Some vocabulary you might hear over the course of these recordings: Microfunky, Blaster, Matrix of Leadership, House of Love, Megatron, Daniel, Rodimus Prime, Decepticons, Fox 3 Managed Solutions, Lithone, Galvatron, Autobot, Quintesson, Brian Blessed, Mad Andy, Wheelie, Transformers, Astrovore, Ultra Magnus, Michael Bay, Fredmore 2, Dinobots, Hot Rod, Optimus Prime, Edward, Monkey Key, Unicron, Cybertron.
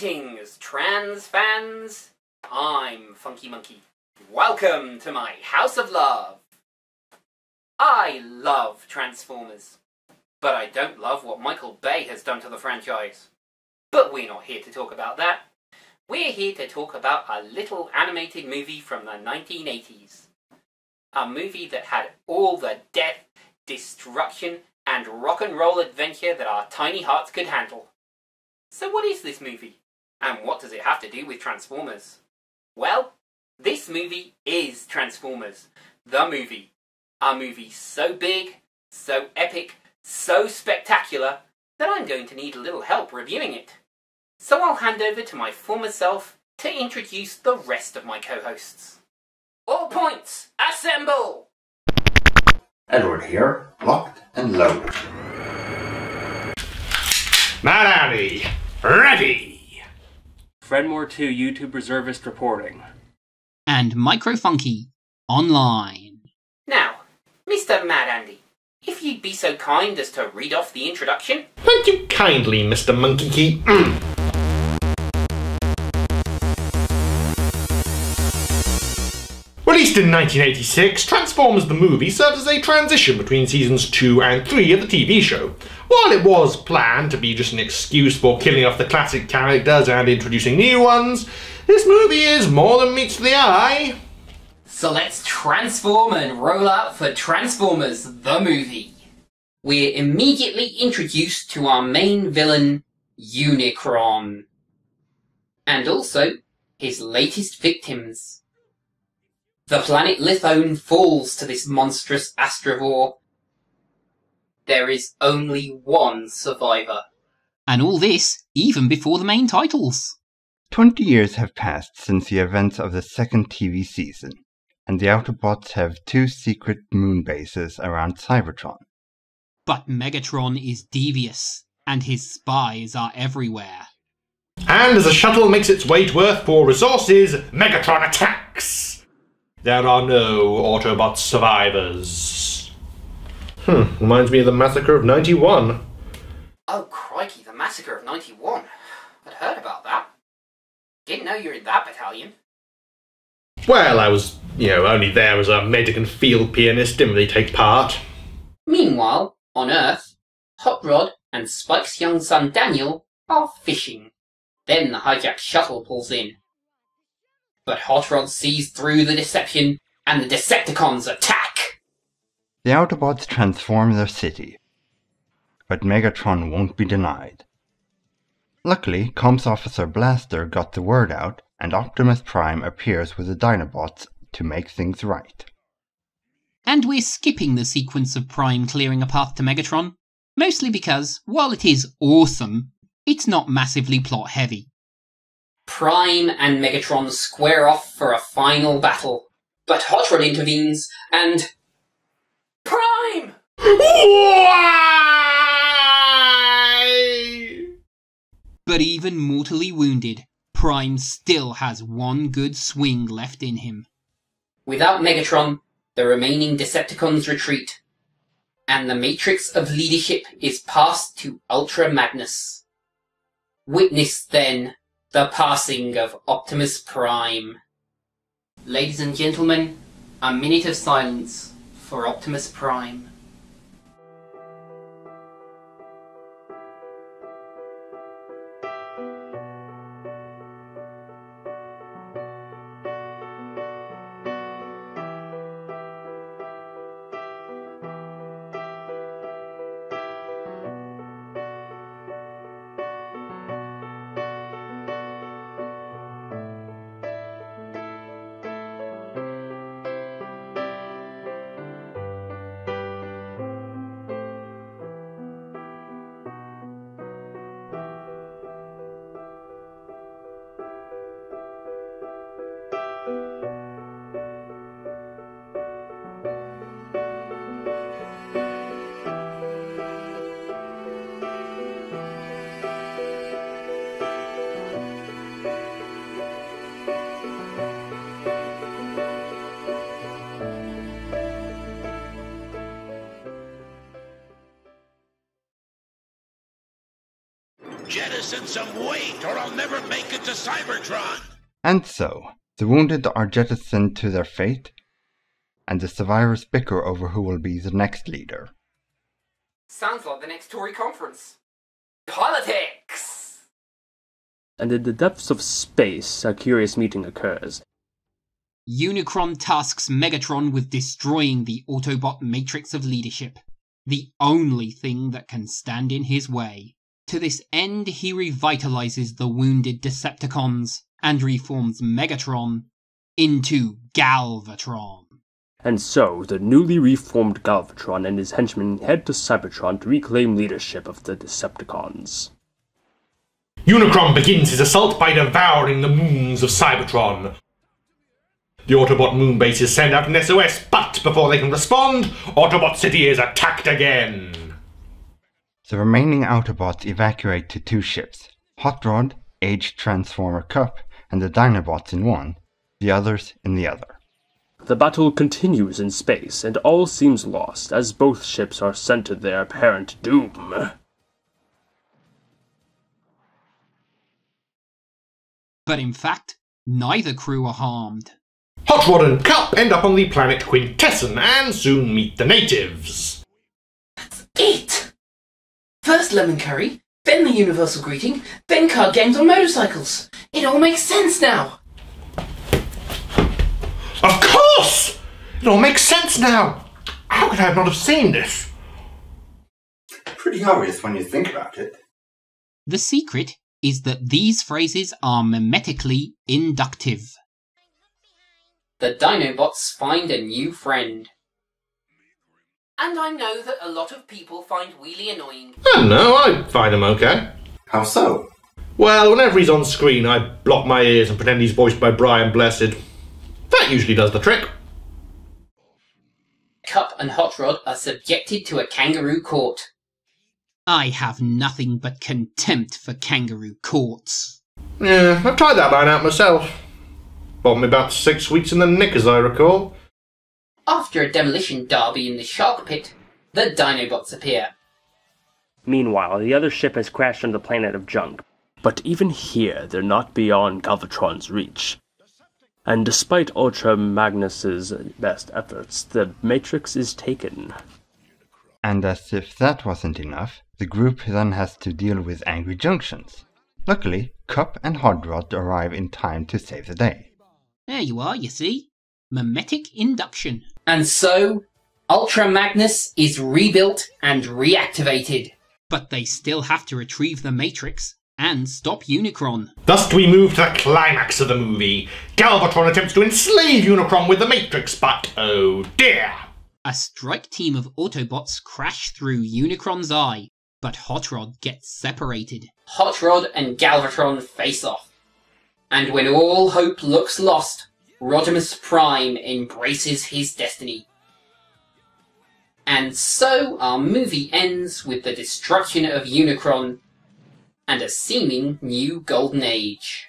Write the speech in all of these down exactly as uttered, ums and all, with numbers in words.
Greetings, trans fans! I'm Funky Monkey. Welcome to my House of Love! I love Transformers, but I don't love what Michael Bay has done to the franchise. But we're not here to talk about that. We're here to talk about a little animated movie from the nineteen eighties. A movie that had all the death, destruction, and rock and roll adventure that our tiny hearts could handle. So what is this movie? And what does it have to do with Transformers? Well, this movie is Transformers, the movie. A movie so big, so epic, so spectacular, that I'm going to need a little help reviewing it. So I'll hand over to my former self to introduce the rest of my co-hosts. All points, assemble! Edward here, locked and loaded. Mad Andy, ready! Fredmore two YouTube reservist reporting. And Microfunky, online. Now, Mister Mad Andy, if you'd be so kind as to read off the introduction. Thank you kindly, Mister Monkey Key. Mm. Released in nineteen eighty-six, Transformers the movie served as a transition between seasons two and three of the T V show. While it was planned to be just an excuse for killing off the classic characters and introducing new ones, this movie is more than meets the eye. So let's transform and roll out for Transformers the movie. We're immediately introduced to our main villain, Unicron. And also, his latest victims. The planet Lithone falls to this monstrous Astrovore. There is only one survivor. And all this, even before the main titles. Twenty years have passed since the events of the second T V season, and the Autobots have two secret moon bases around Cybertron. But Megatron is devious, and his spies are everywhere. And as a shuttle makes its way to Earth for resources, Megatron attacks! There are no Autobot survivors. Hmm, reminds me of the Massacre of ninety-one. Oh, crikey, the Massacre of ninety-one. I'd heard about that. Didn't know you were in that battalion. Well, I was, you know, only there as a medic and field pianist, didn't really take part. Meanwhile, on Earth, Hot Rod and Spike's young son Daniel are fishing. Then the hijacked shuttle pulls in. But Hot Rod sees through the deception, and the Decepticons attack! The Autobots transform their city, but Megatron won't be denied. Luckily, Comms Officer Blaster got the word out, and Optimus Prime appears with the Dinobots to make things right. And we're skipping the sequence of Prime clearing a path to Megatron, mostly because, while it is awesome, it's not massively plot-heavy. Prime and Megatron square off for a final battle, but Hot Rod intervenes, and... Prime! Why? But even mortally wounded, Prime still has one good swing left in him. Without Megatron, the remaining Decepticons retreat, and the Matrix of Leadership is passed to Ultra Magnus. Witness, then, the passing of Optimus Prime. Ladies and gentlemen, a minute of silence for Optimus Prime. Jettison some weight, or I'll never make it to Cybertron! And so, the wounded are jettisoned to their fate, and the survivors bicker over who will be the next leader. Sounds like the next Tory conference. Politics! And in the depths of space, a curious meeting occurs. Unicron tasks Megatron with destroying the Autobot Matrix of Leadership, the only thing that can stand in his way. To this end, he revitalizes the wounded Decepticons and reforms Megatron into Galvatron. And so, the newly reformed Galvatron and his henchmen head to Cybertron to reclaim leadership of the Decepticons. Unicron begins his assault by devouring the moons of Cybertron. The Autobot moon bases send out an S O S, but before they can respond, Autobot City is attacked again! The remaining Autobots evacuate to two ships, Hot Rod, aged Transformer Cup, and the Dinobots in one, the others in the other. The battle continues in space, and all seems lost, as both ships are sent to their apparent doom. But in fact, neither crew are harmed. Hot Rod and Cup end up on the planet Quintesson and soon meet the natives. That's it! First lemon curry, then the universal greeting, then card games on motorcycles. It all makes sense now! Of course! It all makes sense now! How could I not have seen this? Pretty obvious when you think about it. The secret is that these phrases are memetically inductive. The Dinobots find a new friend. And I know that a lot of people find Wheelie annoying. Oh no, I find him okay. How so? Well, whenever he's on screen, I block my ears and pretend he's voiced by Brian Blessed. That usually does the trick. Cup and Hot Rod are subjected to a kangaroo court. I have nothing but contempt for kangaroo courts. Yeah, I've tried that line out myself. Bought me about six weeks in the nick, as I recall. After a demolition derby in the shark pit, the Dinobots appear. Meanwhile, the other ship has crashed on the planet of junk. But even here, they're not beyond Galvatron's reach. And despite Ultra Magnus's best efforts, the Matrix is taken. And as if that wasn't enough, the group then has to deal with angry junctions. Luckily, Cup and Hot Rod arrive in time to save the day. There you are, you see? Memetic induction. And so, Ultra Magnus is rebuilt and reactivated. But they still have to retrieve the Matrix and stop Unicron. Thus we move to the climax of the movie. Galvatron attempts to enslave Unicron with the Matrix, but oh dear! A strike team of Autobots crash through Unicron's eye, but Hot Rod gets separated. Hot Rod and Galvatron face off. And when all hope looks lost, Rodimus Prime embraces his destiny. And so our movie ends with the destruction of Unicron and a seeming new golden age.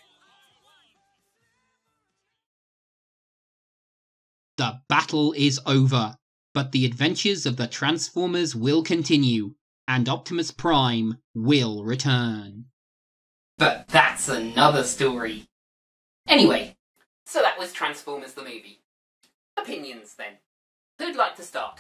The battle is over, but the adventures of the Transformers will continue, and Optimus Prime will return. But that's another story. Anyway, so that was Transformers the movie. Opinions then. Who'd like to start?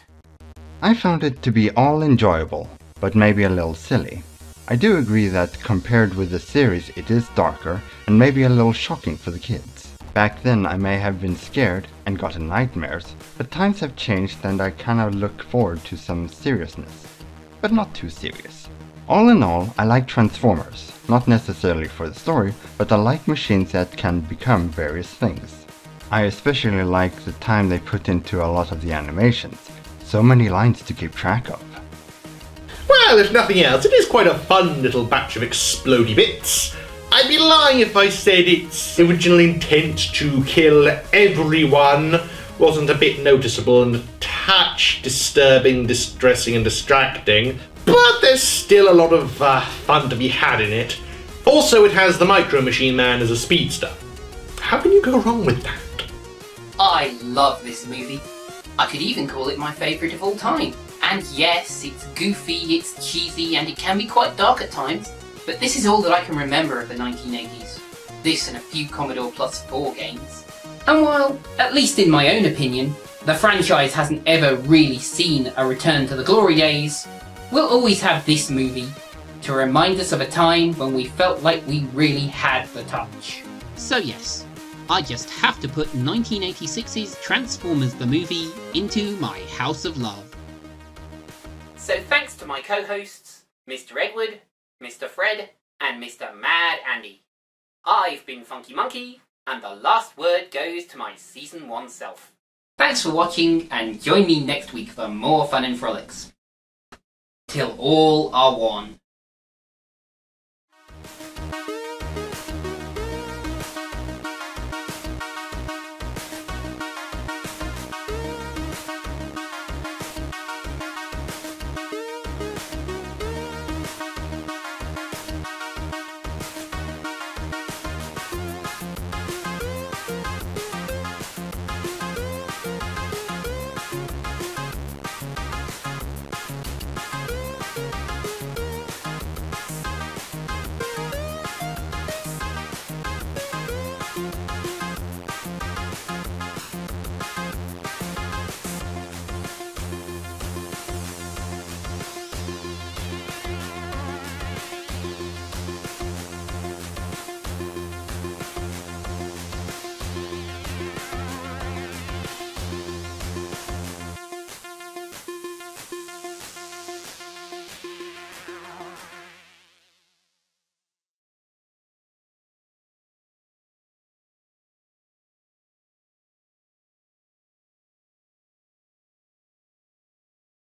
I found it to be all enjoyable, but maybe a little silly. I do agree that compared with the series it is darker and maybe a little shocking for the kids. Back then I may have been scared and gotten nightmares, but times have changed and I kind of look forward to some seriousness, but not too serious. All in all, I like Transformers, not necessarily for the story, but I like machines that can become various things. I especially like the time they put into a lot of the animations, so many lines to keep track of. Well, if nothing else, it is quite a fun little batch of explodey bits. I'd be lying if I said its original intent to kill everyone wasn't a bit noticeable and a touch disturbing, distressing and distracting. But there's still a lot of uh, fun to be had in it. Also, it has the Micro Machine Man as a speedster. How can you go wrong with that? I love this movie. I could even call it my favourite of all time. And yes, it's goofy, it's cheesy, and it can be quite dark at times. But this is all that I can remember of the nineteen eighties. This and a few Commodore plus four games. And while, at least in my own opinion, the franchise hasn't ever really seen a return to the glory days, we'll always have this movie to remind us of a time when we felt like we really had the touch. So yes, I just have to put nineteen eighty-six's Transformers the movie into my House of Love. So thanks to my co-hosts, Mister Edward, Mister Fred, and Mister Mad Andy. I've been Funky Monkey, and the last word goes to my Season one self. Thanks for watching, and join me next week for more fun and frolics. Till all are one.